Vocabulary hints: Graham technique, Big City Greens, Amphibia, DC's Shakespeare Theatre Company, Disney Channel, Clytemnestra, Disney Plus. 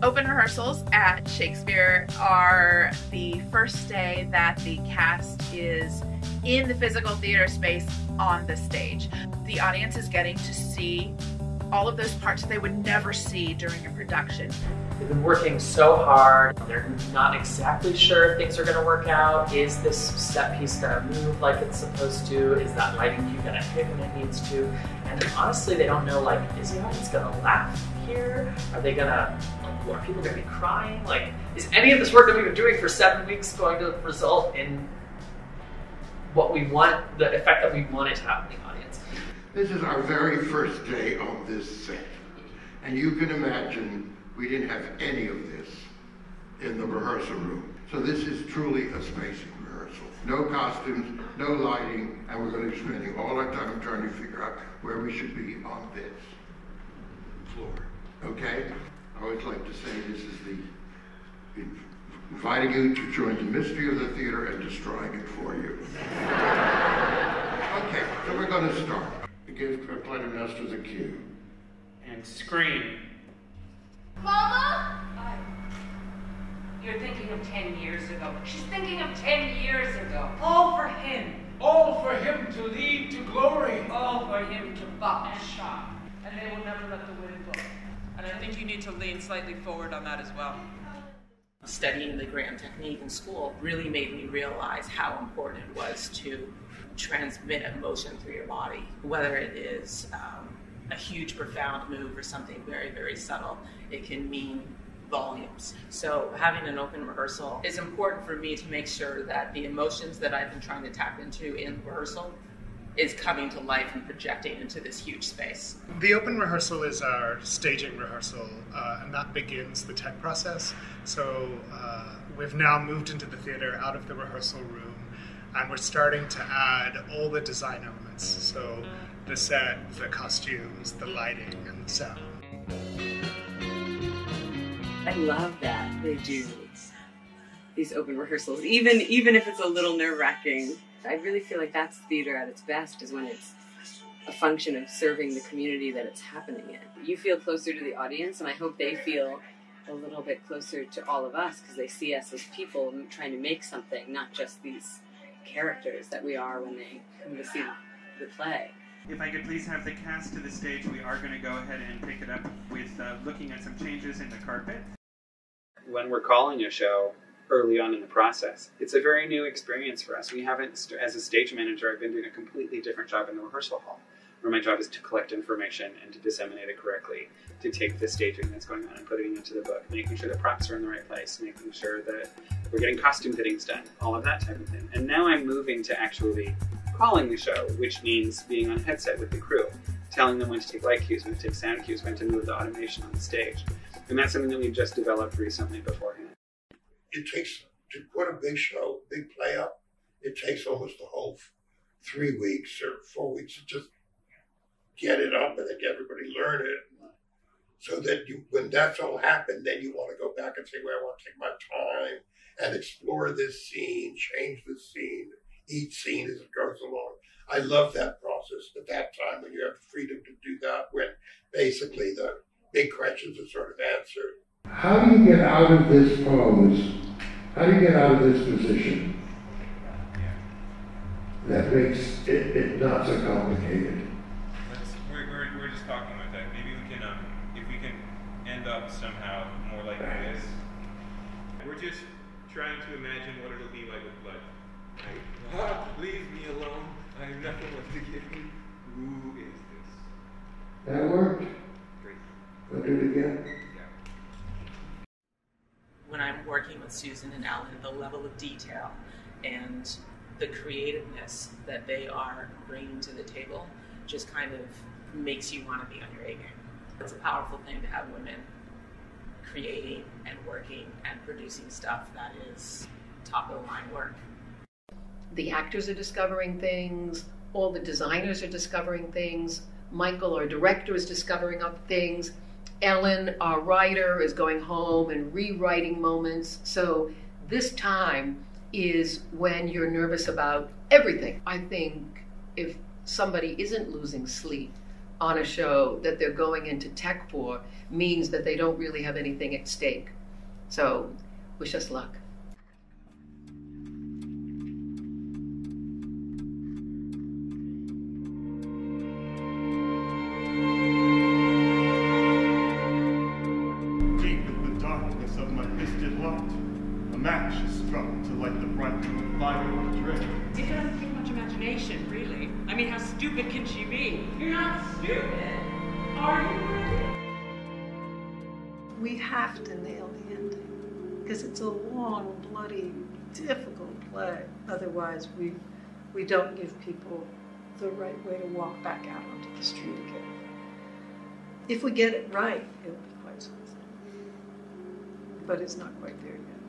Open rehearsals at Shakespeare are the first day that the cast is in the physical theater space on the stage. The audience is getting to see all of those parts that they would never see during a production. They've been working so hard. They're not exactly sure if things are going to work out. Is this set piece going to move like it's supposed to? Is that lighting cue going to hit when it needs to? And honestly, they don't know, like, is the audience going to laugh here? Are they going to, like, are people going to be crying? Like, is any of this work that we've been doing for 7 weeks going to result in what we want, the effect that we want it to have in the audience? This is our very first day on this set, and you can imagine we didn't have any of this in the rehearsal room. So this is truly a space of rehearsal. No costumes, no lighting, and we're going to be spending all our time trying to figure out where we should be on this floor, okay? I always like to say this is the inviting you to join the mystery of the theater and destroying it for you. Okay, so we're going to start. Give Clytemnestra the cue. And scream. Mama? You're thinking of 10 years ago. She's thinking of 10 years ago. All for him. All for him to lead to glory. All for him to buck and shock. And they will never let the wind blow. And I think you need to lean slightly forward on that as well. Studying the Graham technique in school really made me realize how important it was to transmit emotion through your body, whether it is a huge, profound move or something very, very subtle. It can mean volumes. So having an open rehearsal is important for me to make sure that the emotions that I've been trying to tap into in rehearsal is coming to life and projecting into this huge space. The open rehearsal is our staging rehearsal, and that begins the tech process. So we've now moved into the theater out of the rehearsal room, and we're starting to add all the design elements. So the set, the costumes, the lighting, and the sound. I love that they do these open rehearsals, even if it's a little nerve-wracking. I really feel like that's theater at its best, is when it's a function of serving the community that it's happening in. You feel closer to the audience, and I hope they feel a little bit closer to all of us, because they see us as people trying to make something, not just these characters that we are when they come to see the play. If I could please have the cast to the stage, we are going to go ahead and pick it up with looking at some changes in the carpet. When we're calling a show, early on in the process, it's a very new experience for us. We haven't, as a stage manager, I've been doing a completely different job in the rehearsal hall, where my job is to collect information and to disseminate it correctly, to take the staging that's going on and putting it into the book, making sure the props are in the right place, making sure that we're getting costume fittings done, all of that type of thing. And now I'm moving to actually calling the show, which means being on headset with the crew, telling them when to take light cues, when to take sound cues, when to move the automation on the stage. And that's something that we've just developed recently beforehand. It takes, to put a big show, big play up, it takes almost the whole 3 weeks or 4 weeks to just get it up and then everybody learn it. So that you, when that's all happened, then you want to go back and say, well, I want to take my time and explore this scene, change the scene, each scene as it goes along. I love that process at that time when you have the freedom to do that, when basically the big questions are sort of answered. How do you get out of this pose? How do you get out of this position? That makes it not so complicated. We're just talking about that. Maybe we can, if we can end up somehow more like this. We're just trying to imagine what it'll be like with blood. Leave me alone. I have nothing left to give you. Who is this? That worked. Great. We'll do it again. When I'm working with Susan and Alan, the level of detail and the creativeness that they are bringing to the table just kind of makes you want to be on your A game. It's a powerful thing to have women creating and working and producing stuff that is top of the line work. The actors are discovering things, all the designers are discovering things, Michael, our director, is discovering up things. Ellen, our writer, is going home and rewriting moments. So this time is when you're nervous about everything. I think if somebody isn't losing sleep on a show that they're going into tech for means that they don't really have anything at stake. So wish us luck. A match is struck to light the bright fire on the trail. It doesn't take much imagination, really. I mean, how stupid can she be? You're not stupid, are you? We have to nail the ending, because it's a long, bloody, difficult play. Otherwise, we don't give people the right way to walk back out onto the street again. If we get it right, it'll be quite something. But it's not quite there yet.